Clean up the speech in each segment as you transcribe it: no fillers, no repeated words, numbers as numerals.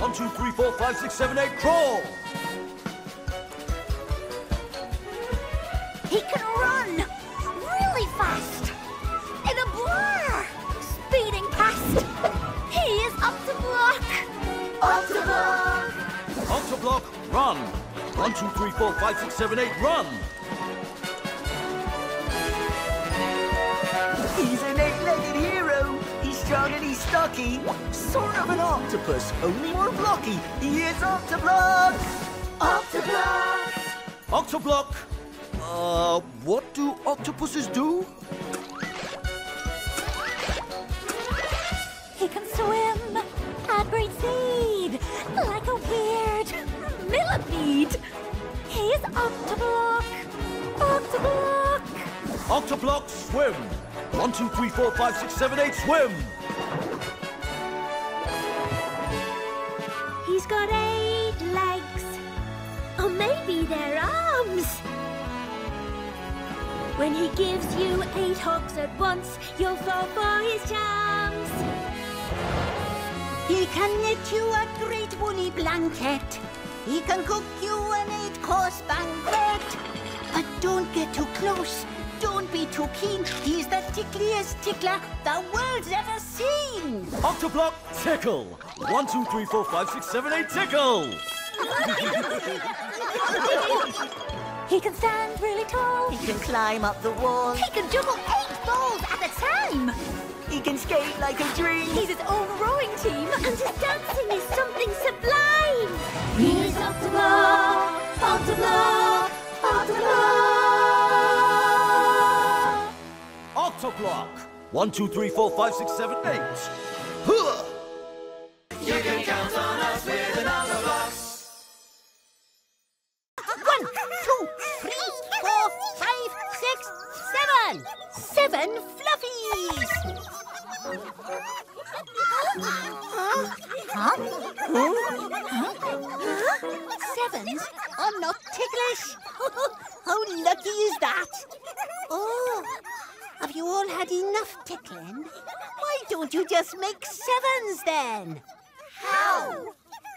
1, 2, 3, 4, 5, 6, 7, 8, crawl! He can run! Really fast! In a blur! Speeding past! He is Octoblock! Octoblock! Octoblock, run! 1, 2, 3, 4, 5, 6, 7, 8, run! He's an eight-legged hero! He's strong and he's stocky! Sort of an octopus, only more blocky! He is Octoblock! Octoblock! Octoblock! What do octopuses do? He can swim and breathe seed like a weird millipede. He is Octoblock. Octoblock. Octoblock, swim. 1, 2, 3, 4, 5, 6, 7, 8, swim. He's got 8 legs, or maybe they're arms. When he gives you 8 hogs at once, you'll fall for his charms. He can knit you a great woolly blanket. He can cook you an 8-course banquet. But don't get too close. Don't be too keen. He's the tickliest tickler the world's ever seen. Octoblock, tickle. 1, 2, 3, 4, 5, 6, 7, 8, tickle. He can stand really tall. He can climb up the wall. He can juggle 8 balls at a time. He can skate like a dream. He's his own rowing team. And his dancing is something sublime. He's Octoblock, Octoblock, Octoblock. Octoblock. 1, 2, 3, 4, 5, 6, 7, 8. Huh. You can count on us with another box. 1, 2, 3, 4, 5, 6, 7. 7 fluffies. Sevens are not ticklish. How lucky is that? Oh, have you all had enough tickling? Why don't you just make 7s then? How?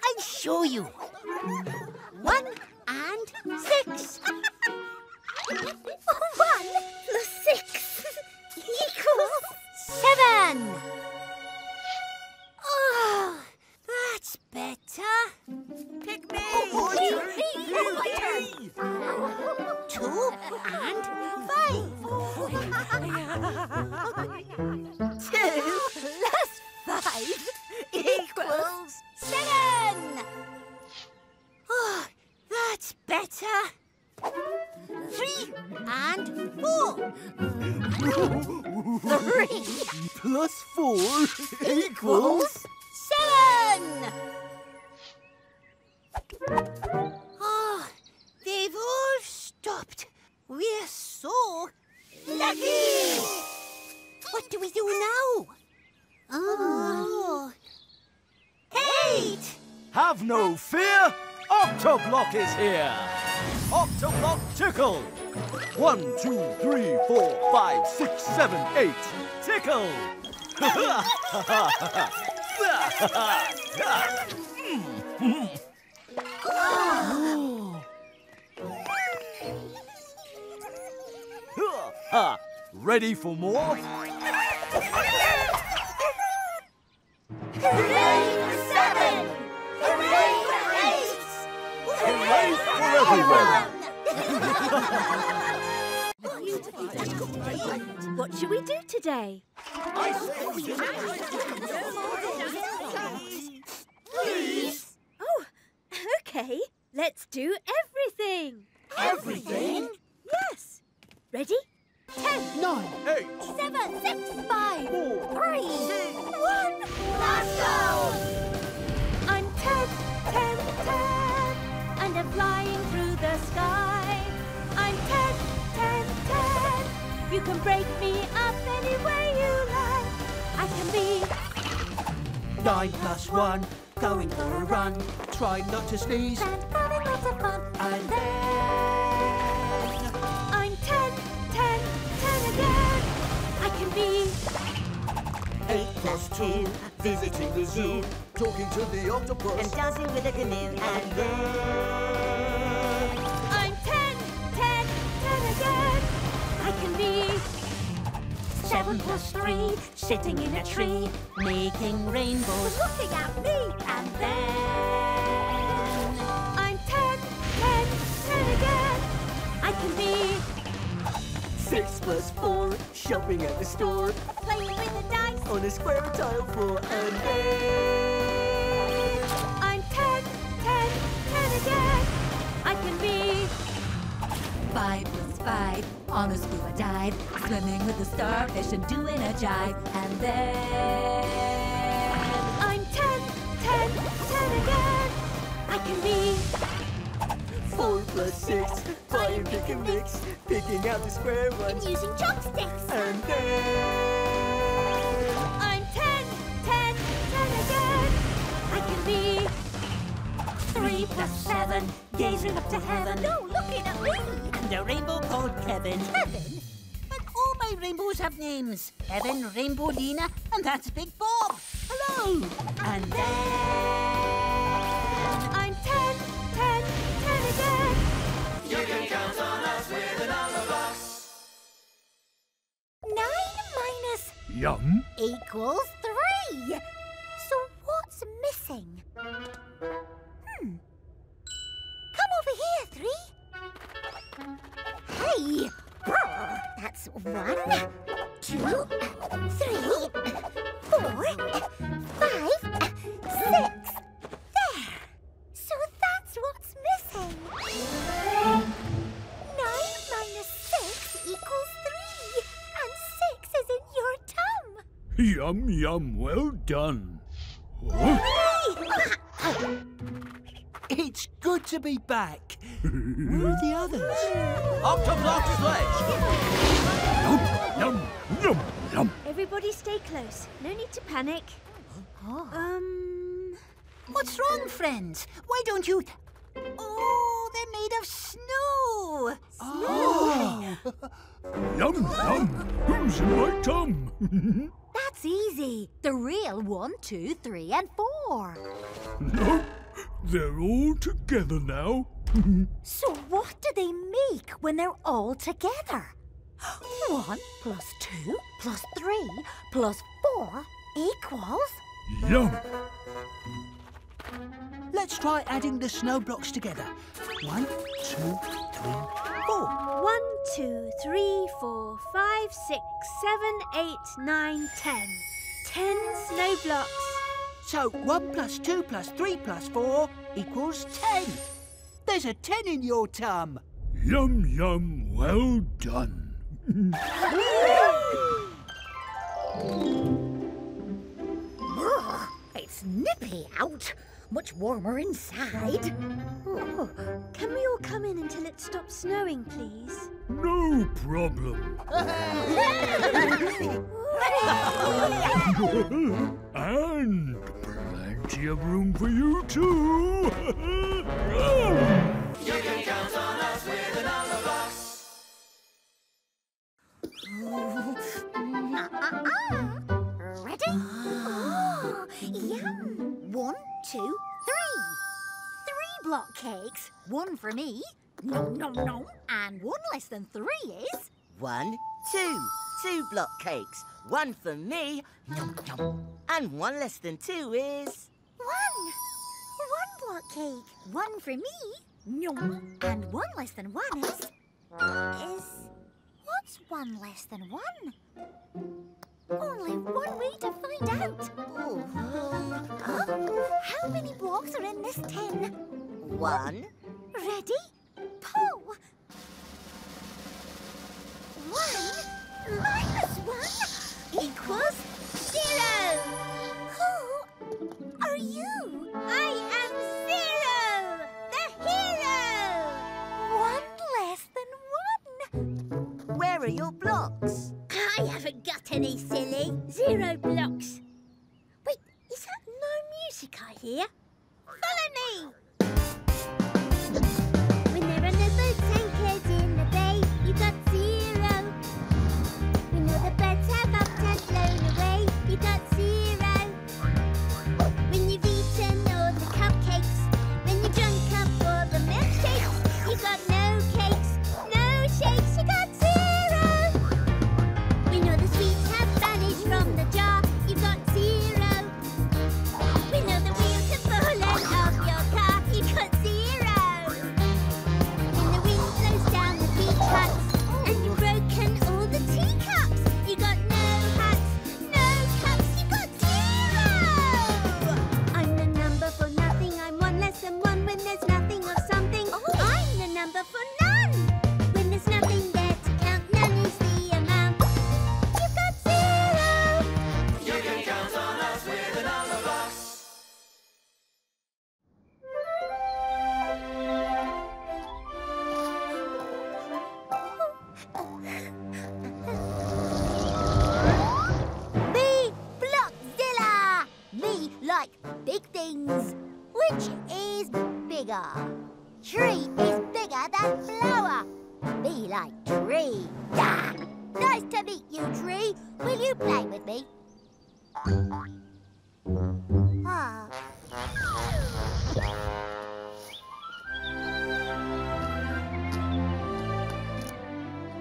I'll show you. 1 and 6. 1 plus 6 equals 7. Oh, that's better. Pick me. Oh, 2 and 5. 2 plus 5 equals 7. Oh, that's better. 3 and 4. 3 plus 4 equals 7. Oh, they've all stopped. We're so lucky. What do we do now? Oh. 8. Have no fear. Octoblock is here. Octoblock tickle. 1, 2, 3, 4, 5, 6, 7, 8. Tickle. Ready for more? Hooray for 7! Hooray for 8! Hooray for everyone! What should we do today? Please. Oh, okay. Let's do everything. Everything? Yes. Ready? 10, 9, 8, 7, 6, 5, 4, 3, 2, 1. Let's go. I'm 10, 10, 10, and I'm flying through the sky. You can break me up any way you like. I can be 9 plus 1, going for a run. Try not to sneeze. And having lots of fun. And then I'm 10, 10, 10 again. I can be 8 plus 2, visiting the zoo, talking to the octopus, and dancing with a canoe. And then I'm 10 again. I can be 7 plus 3, sitting in a tree, making rainbows, looking at me. And then I'm 10 again. I can be 6 plus 4, shopping at the store, playing with the dice on a square tile floor. And then I'm 10 again. I can be 5 plus 5, on a scuba dive, swimming with the starfish and doing a jive. And then I'm 10 again. I can be 4 plus 6, playing pick and mix, picking out the square ones and using chopsticks. And then I'm 10 again. I can be 3 plus 7, gazing up to heaven. No, looking at me. And a rainbow called Kevin. Kevin? And all my rainbows have names. Kevin, Rainbow Lena, and that's Big Bob. Hello. And then I'm 10 again. You can count on us with another box. 9 minus yum equals 3. So what's missing? Come over here, 3. Hey, brr, that's 1, 2, 3, 4, 5, 6. There. So that's what's missing. 9 minus 6 equals 3. And 6 is in your tum. Yum, yum, well done. Huh? It's good to be back. Where are the others? Octoblock sledge. Yum, yum, yum, yum. Everybody stay close. No need to panic. What's wrong, friends? Why don't you... Oh, they're made of snow! Snow! Yum, yum! Who's in my tum? That's easy. The real 1, 2, 3 and 4. Nope. They're all together now. So what do they make when they're all together? 1 plus 2 plus 3 plus 4 equals... Yum! Let's try adding the snow blocks together. 1, 2, 3, 4. 1, 2, 3, 4, 5, 6, 7, 8, 9, 10. 10 snow blocks. So 1 plus 2 plus 3 plus 4 equals 10. There's a 10 in your tum. Yum, yum, well done. It's nippy out. Much warmer inside. Oh, can we all come in until it stops snowing, please? No problem. And plenty of room for you too. You can count on us with another box. Ready? Oh, yum. 1, 2, 3. 3 block cakes, 1 for me, nom nom nom, and 1 less than 3 is... 1, 2. 2 block cakes, 1 for me, nom nom, and 1 less than 2 is... 1 block cake, 1 for me, nom, and 1 less than 1 is... What's 1 less than 1? Only 1 way to find out. How many blocks are in this tin? 1. Ready? Pull. 1 minus 1 equals 0. Who are you? I am 0, the hero. 1 less than 1. Where are your blocks? I haven't got any, silly. 0 blocks. Wait, is that no music I hear? Follow me! When there are no boats anchored in the bay, you've got 0. When all the birds have upped and flown away, you've got 0. Which is bigger? Tree is bigger than flower. Be like tree. Ah! Nice to meet you, tree. Will you play with me? Ah.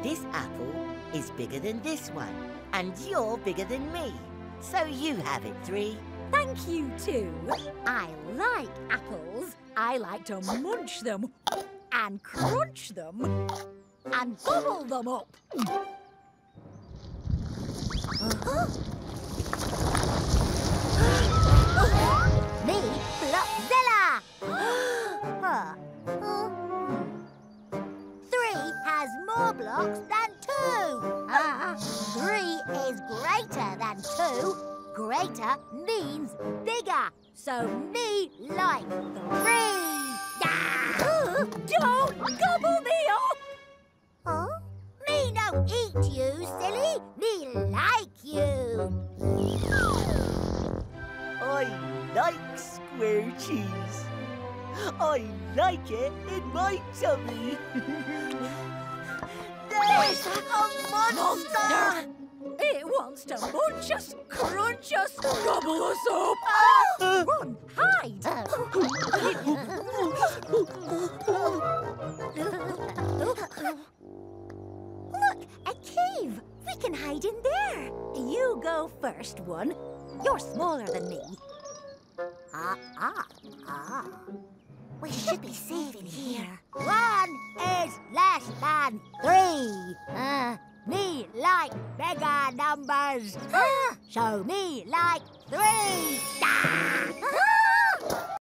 This apple is bigger than this one, and you're bigger than me. So you have it, Three. Thank you, Two. I like apples. I like to munch them and crunch them and bubble them up. Me, Bloxilla. Three has more blocks than two. Three is greater than two. Greater means bigger, so me like three. Ah! Don't gobble me up! Huh? Me no eat you, silly. Me like you. I like square cheese. I like it in my tummy. There's a monster! It wants to munch us, crunch us, gobble us up! Run, hide! Look, a cave! We can hide in there! You go first, one. You're smaller than me. We should be safe in here. One is less than three. Me like bigger numbers, so me like three.